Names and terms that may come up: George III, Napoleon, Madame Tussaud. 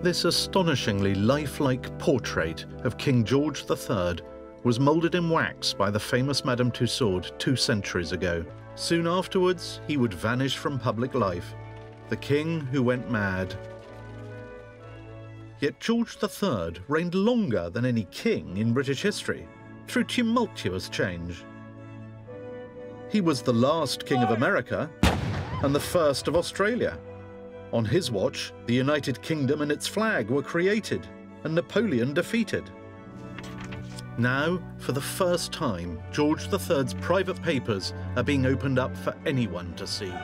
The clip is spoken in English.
This astonishingly lifelike portrait of King George III was moulded in wax by the famous Madame Tussaud 2 centuries ago. Soon afterwards, he would vanish from public life, the king who went mad. Yet George III reigned longer than any king in British history, through tumultuous change. He was the last king of America and the first of Australia. On his watch, the United Kingdom and its flag were created and Napoleon defeated. Now, for the first time, George III's private papers are being opened up for anyone to see.